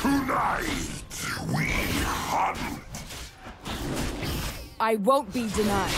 Tonight, we hunt. I won't be denied.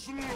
Slow down!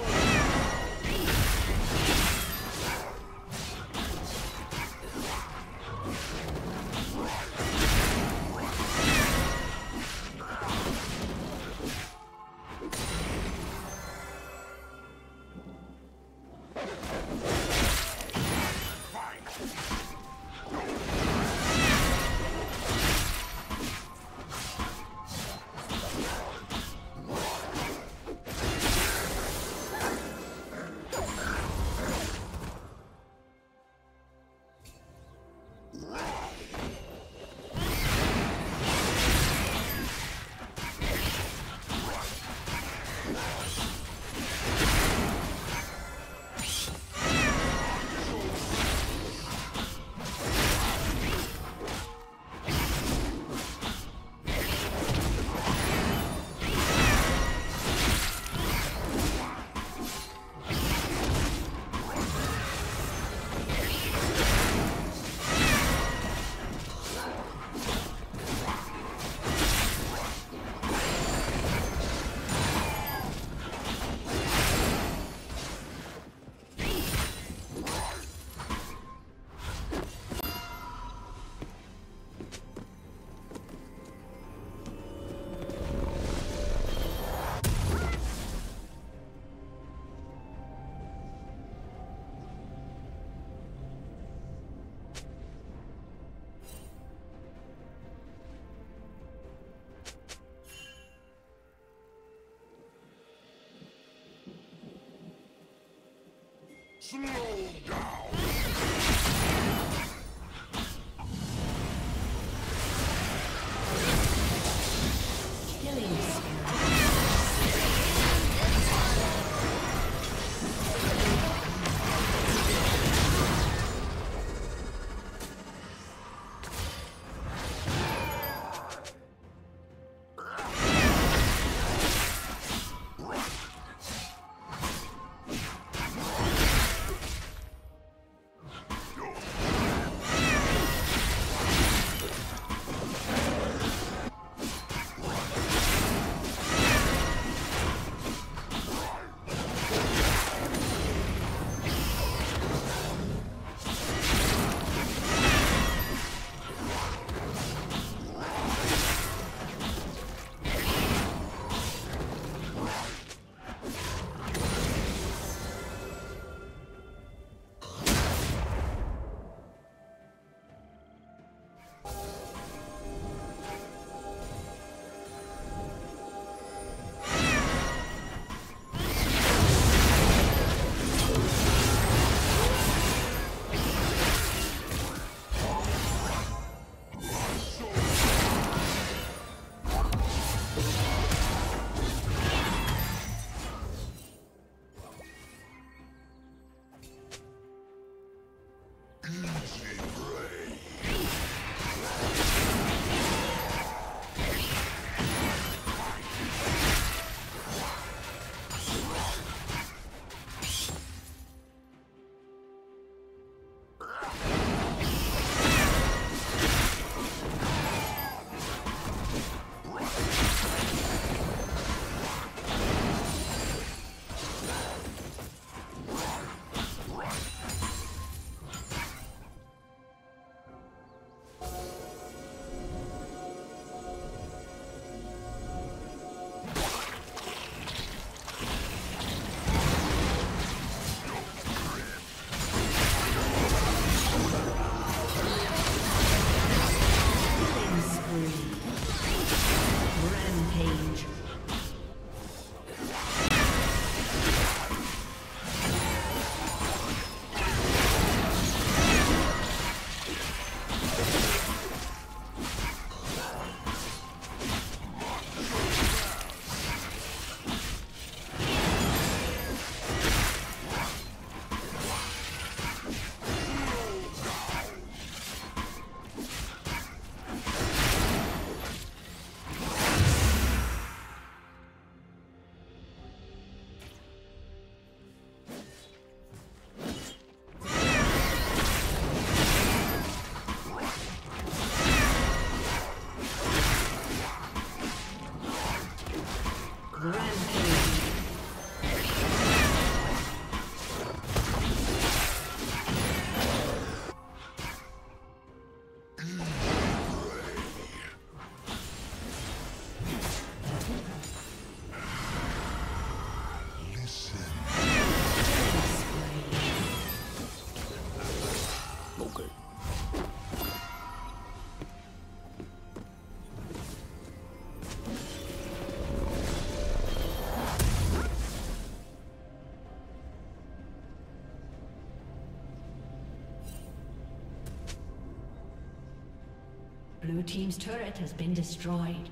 Blue team's turret has been destroyed.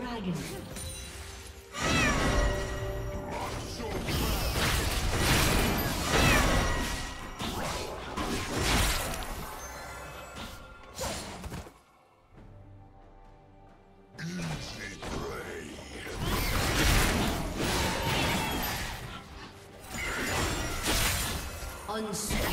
Dragon. Easy prey.